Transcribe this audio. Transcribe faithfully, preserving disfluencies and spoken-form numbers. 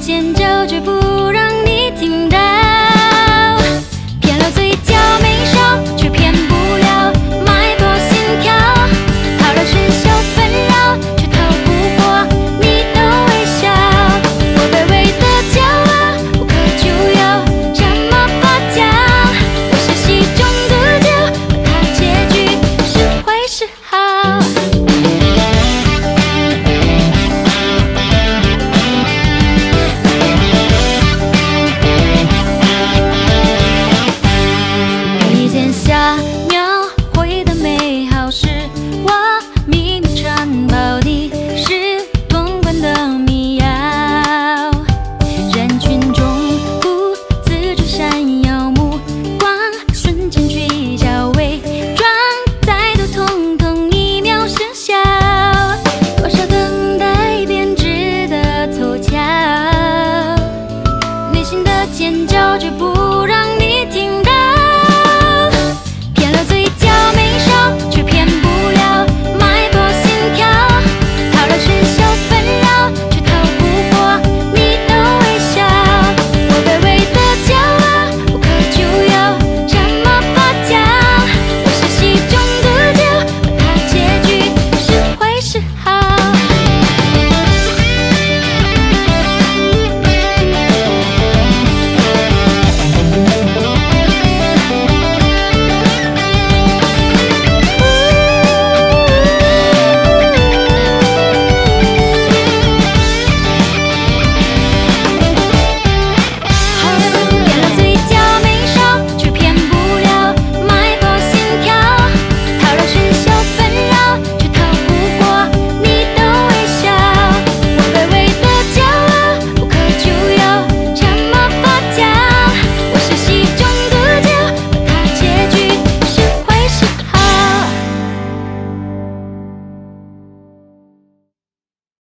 见，就止不。